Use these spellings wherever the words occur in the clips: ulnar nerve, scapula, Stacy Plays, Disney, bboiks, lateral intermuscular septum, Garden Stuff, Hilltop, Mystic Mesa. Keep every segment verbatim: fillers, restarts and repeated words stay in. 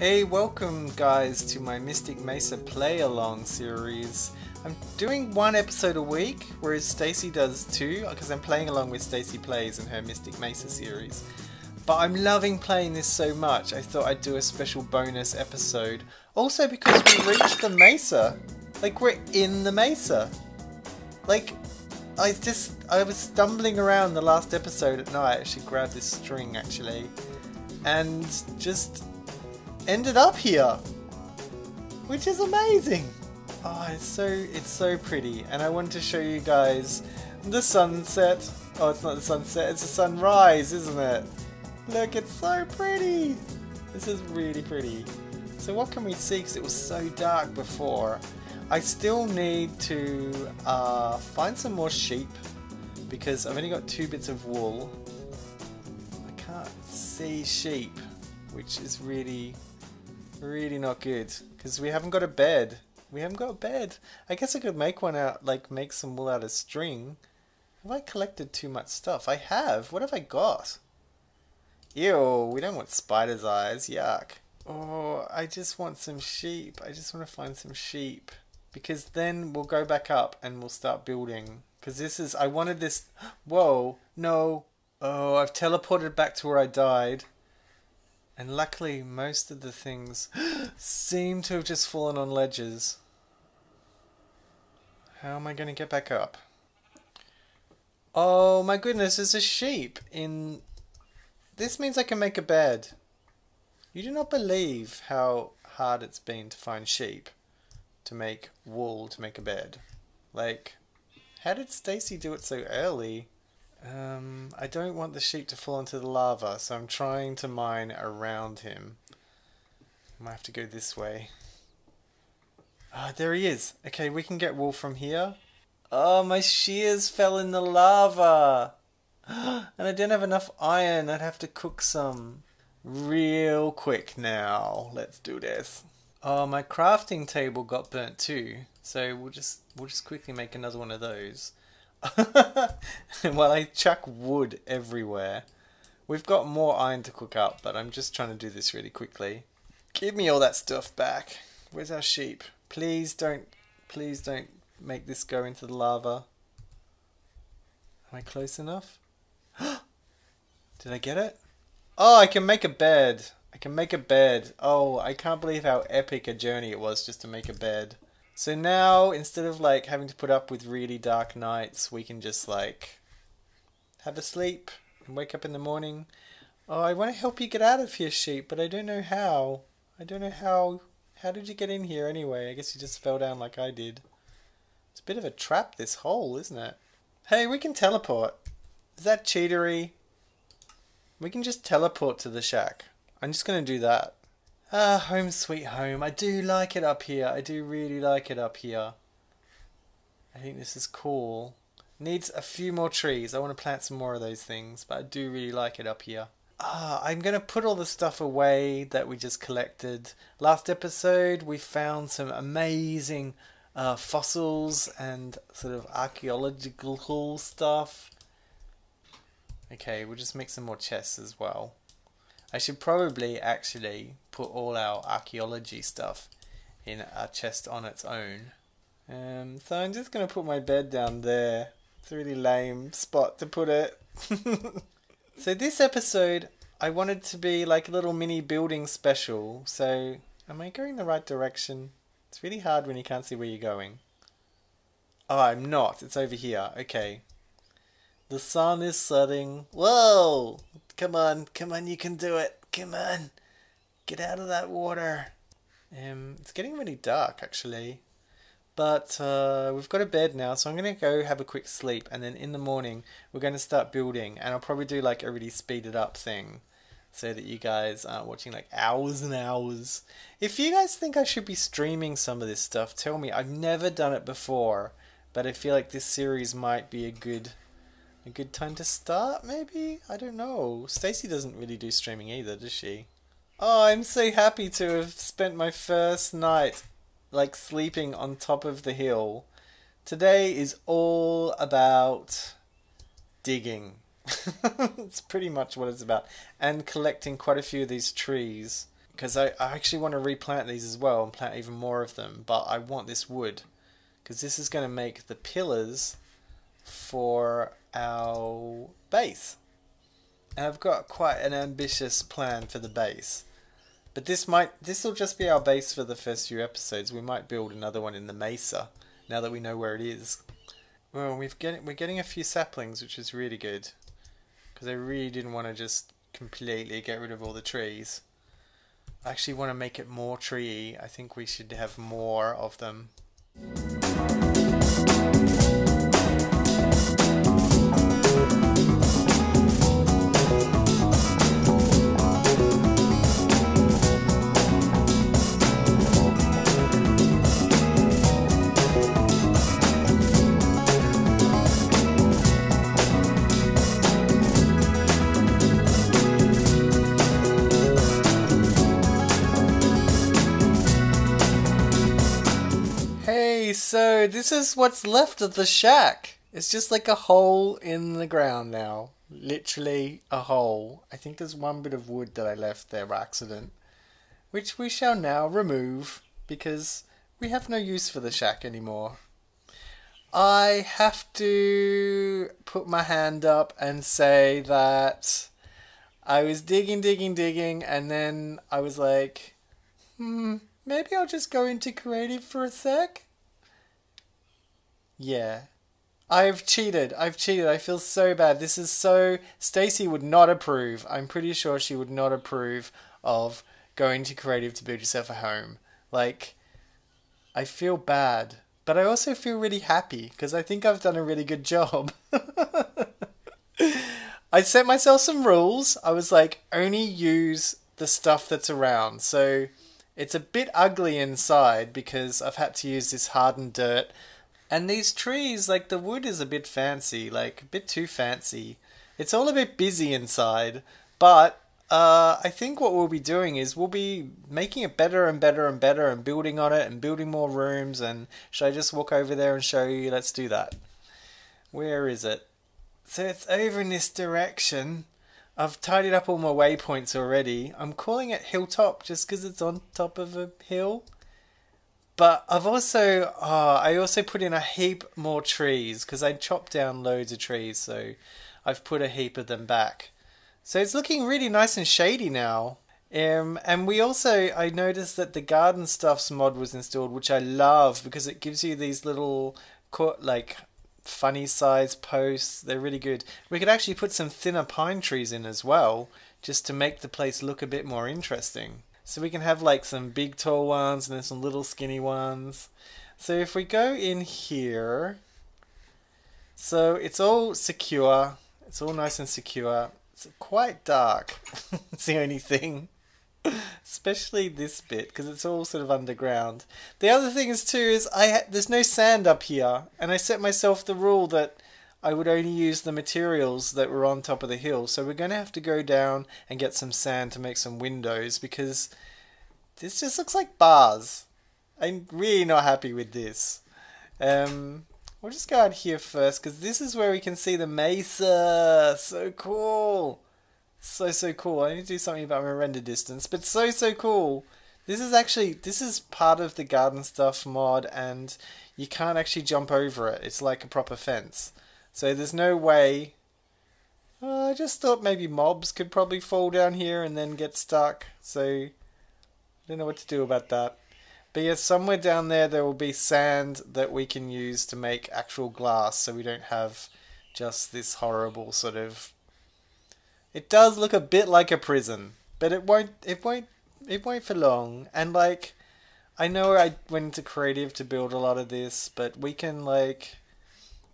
Hey, welcome guys to my Mystic Mesa play along series. I'm doing one episode a week, whereas Stacy does two, because I'm playing along with Stacy Plays and her Mystic Mesa series. But I'm loving playing this so much, I thought I'd do a special bonus episode. Also because we reached the Mesa. Like, we're in the Mesa. Like, I just, I was stumbling around the last episode at night. I should grab this string actually. And just ended up here, which is amazing. Oh, it's so it's so pretty, and I wanted to show you guys the sunset. Oh, it's not the sunset, it's a sunrise, isn't it? Look, it's so pretty. This is really pretty. So what can we see, because it was so dark before. I still need to uh, find some more sheep, because I've only got two bits of wool. I can't see sheep, which is really really not good, because we haven't got a bed. We haven't got a bed. I guess I could make one out, like make some wool out of string. Have I collected too much stuff? I have. What have I got? Ew, we don't want spider's eyes. Yuck. Oh, I just want some sheep. I just want to find some sheep. Because then we'll go back up and we'll start building. Because this is, I wanted this. Whoa, no. Oh, I've teleported back to where I died. And luckily, most of the things seem to have just fallen on ledges. How am I going to get back up? Oh my goodness, there's a sheep in... This means I can make a bed. You do not believe how hard it's been to find sheep, to make wool, to make a bed. Like, how did Stacy do it so early? Um, I don't want the sheep to fall into the lava, so I'm trying to mine around him. I might have to go this way. Ah, there he is. Okay, we can get wool from here. Oh, my shears fell in the lava. And I didn't have enough iron. I'd have to cook some real quick now. Let's do this. Oh, my crafting table got burnt too. So we'll just, we'll just quickly make another one of those. While I chuck wood everywhere. We've got more iron to cook up, but I'm just trying to do this really quickly. Give me all that stuff back. Where's our sheep? Please don't, please don't make this go into the lava. Am I close enough? Did I get it? Oh, I can make a bed. I can make a bed. Oh, I can't believe how epic a journey it was just to make a bed. So now, instead of like having to put up with really dark nights, we can just like have a sleep and wake up in the morning. Oh, I want to help you get out of here, sheep, but I don't know how. I don't know how. How did you get in here anyway? I guess you just fell down like I did. It's a bit of a trap, this hole, isn't it? Hey, we can teleport. Is that cheatery? We can just teleport to the shack. I'm just going to do that. Ah, home sweet home. I do like it up here. I do really like it up here. I think this is cool. Needs a few more trees. I want to plant some more of those things, but I do really like it up here. Ah, I'm going to put all the stuff away that we just collected. Last episode, we found some amazing uh, fossils and sort of archaeological stuff. Okay, we'll just make some more chests as well. I should probably actually put all our archaeology stuff in a chest on its own. Um, so I'm just going to put my bed down there. It's a really lame spot to put it. So this episode, I wanted to be like a little mini building special. So am I going the right direction? It's really hard when you can't see where you're going. Oh, I'm not. It's over here. Okay. The sun is setting. Whoa! Come on, come on, you can do it. Come on. Get out of that water. Um, it's getting really dark, actually. But uh, we've got a bed now, so I'm going to go have a quick sleep. And then in the morning, we're going to start building. And I'll probably do like a really speeded up thing, so that you guys aren't watching like hours and hours. If you guys think I should be streaming some of this stuff, tell me. I've never done it before. But I feel like this series might be a good... A good time to start, maybe? I don't know. Stacy doesn't really do streaming either, does she? Oh, I'm so happy to have spent my first night, like, sleeping on top of the hill. Today is all about digging. It's pretty much what it's about. And collecting quite a few of these trees. because I, I actually want to replant these as well and plant even more of them, but I want this wood because this is going to make the pillars for our base. And I've got quite an ambitious plan for the base. But this might, this will just be our base for the first few episodes. We might build another one in the mesa now that we know where it is. Well, we've get, we're getting a few saplings, which is really good. Because I really didn't want to just completely get rid of all the trees. I actually want to make it more tree-y. I think we should have more of them. So this is what's left of the shack. It's just like a hole in the ground now. Literally a hole. I think there's one bit of wood that I left there by accident, which we shall now remove because we have no use for the shack anymore. I have to put my hand up and say that I was digging, digging, digging, and then I was like, hmm, maybe I'll just go into creative for a sec. Yeah, I've cheated. I've cheated. I feel so bad. This is so... Stacy would not approve. I'm pretty sure she would not approve of going to creative to build yourself a home. Like, I feel bad. But I also feel really happy because I think I've done a really good job. I set myself some rules. I was like, only use the stuff that's around. So it's a bit ugly inside because I've had to use this hardened dirt. And these trees, like the wood is a bit fancy, like a bit too fancy. It's all a bit busy inside, but uh, I think what we'll be doing is we'll be making it better and better and better and building on it and building more rooms. And should I just walk over there and show you? Let's do that. Where is it? So it's over in this direction. I've tidied up all my waypoints already. I'm calling it Hilltop just because it's on top of a hill. But I've also, oh, I also put in a heap more trees because I chopped down loads of trees. So I've put a heap of them back. So it's looking really nice and shady now. Um, and we also, I noticed that the Garden Stuffs mod was installed, which I love because it gives you these little, like, funny size posts. They're really good. We could actually put some thinner pine trees in as well, just to make the place look a bit more interesting. So we can have like some big tall ones and then some little skinny ones. So if we go in here, so it's all secure. It's all nice and secure. It's quite dark. It's the only thing. Especially this bit because it's all sort of underground. The other thing is too is I ha there's no sand up here, and I set myself the rule that I would only use the materials that were on top of the hill. So we're going to have to go down and get some sand to make some windows because this just looks like bars. I'm really not happy with this. Um, we'll just go out here first because this is where we can see the mesa. So cool. So, so cool. I need to do something about my render distance, but so, so cool. This is actually, this is part of the Garden Stuff mod and you can't actually jump over it. It's like a proper fence. So there's no way. Uh, I just thought maybe mobs could probably fall down here and then get stuck. So I don't know what to do about that. But yeah, somewhere down there there will be sand that we can use to make actual glass. So we don't have just this horrible sort of... It does look a bit like a prison. But it won't, it won't, it won't for long. And like, I know I went into creative to build a lot of this, but we can like...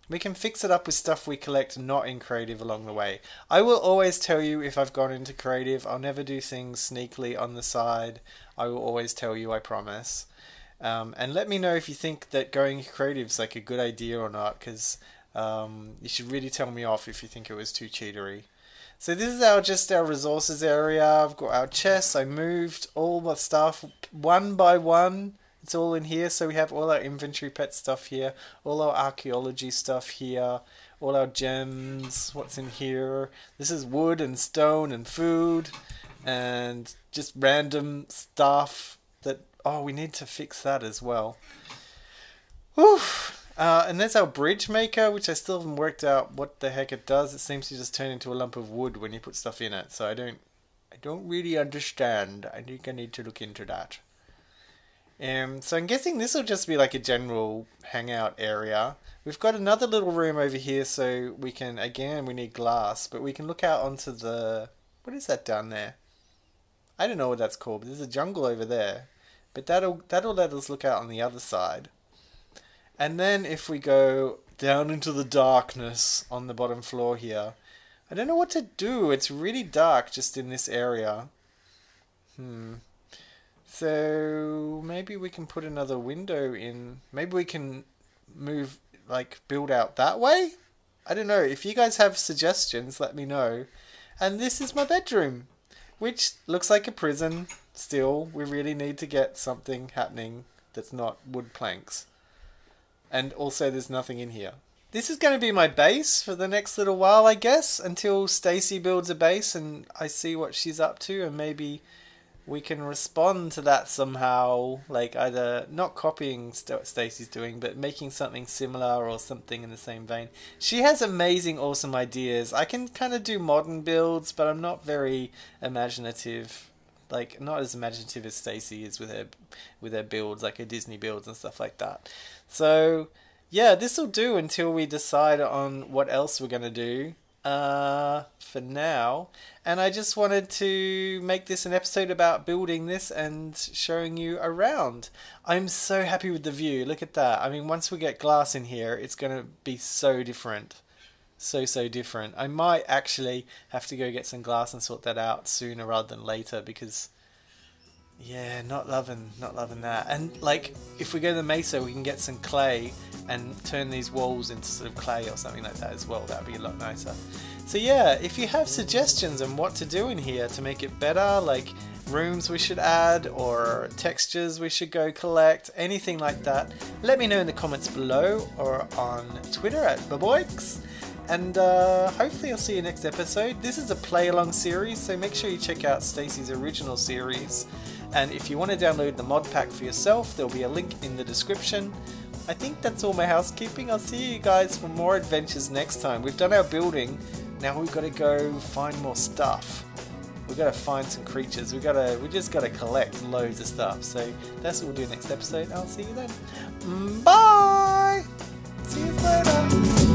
We can fix it up with stuff we collect not in creative along the way. I will always tell you if I've gone into creative. I'll never do things sneakily on the side. I will always tell you, I promise. Um, and let me know if you think that going creative is like a good idea or not, because um, you should really tell me off if you think it was too cheatery. So this is our just our resources area. I've got our chests. I moved all the stuff one by one. It's all in here, so we have all our inventory pet stuff here, all our archaeology stuff here, all our gems, what's in here. This is wood and stone and food, and just random stuff that, oh, we need to fix that as well. Whew. Uh, and there's our bridge maker, which I still haven't worked out what the heck it does. It seems to just turn into a lump of wood when you put stuff in it. So I don't, I don't really understand. I think I need to look into that. Um, so I'm guessing this will just be like a general hangout area. We've got another little room over here, so we can, again, we need glass, but we can look out onto the, what is that down there? I don't know what that's called, but there's a jungle over there. But that'll, that'll let us look out on the other side. And then if we go down into the darkness on the bottom floor here, I don't know what to do. It's really dark just in this area. Hmm. So maybe we can put another window in. Maybe we can move, like, build out that way? I don't know. If you guys have suggestions, let me know. And this is my bedroom, which looks like a prison still. We really need to get something happening that's not wood planks. And also there's nothing in here. This is going to be my base for the next little while, I guess, until Stacy builds a base and I see what she's up to, and maybe we can respond to that somehow, like either not copying what Stacy's doing, but making something similar or something in the same vein. She has amazing, awesome ideas. I can kind of do modern builds, but I'm not very imaginative. Like, not as imaginative as Stacy is with her with her builds, like her Disney builds and stuff like that. So, yeah, this will do until we decide on what else we're going to do uh, for now. And I just wanted to make this an episode about building this and showing you around. I'm so happy with the view. Look at that. I mean, once we get glass in here, it's going to be so different. So, so different. I might actually have to go get some glass and sort that out sooner rather than later, because, yeah, not loving, not loving that. And, like, if we go to the mesa, we can get some clay and turn these walls into sort of clay or something like that as well. That would be a lot nicer. So, yeah, if you have suggestions on what to do in here to make it better, like rooms we should add or textures we should go collect, anything like that, let me know in the comments below or on Twitter at bboiks. And uh, hopefully I'll see you next episode. This is a play-along series, so make sure you check out Stacy's original series. And if you want to download the mod pack for yourself, there'll be a link in the description. I think that's all my housekeeping. I'll see you guys for more adventures next time. We've done our building. Now we've got to go find more stuff. We've got to find some creatures. We've got to, we just got to collect loads of stuff. So that's what we'll do next episode. I'll see you then. Bye! See you later!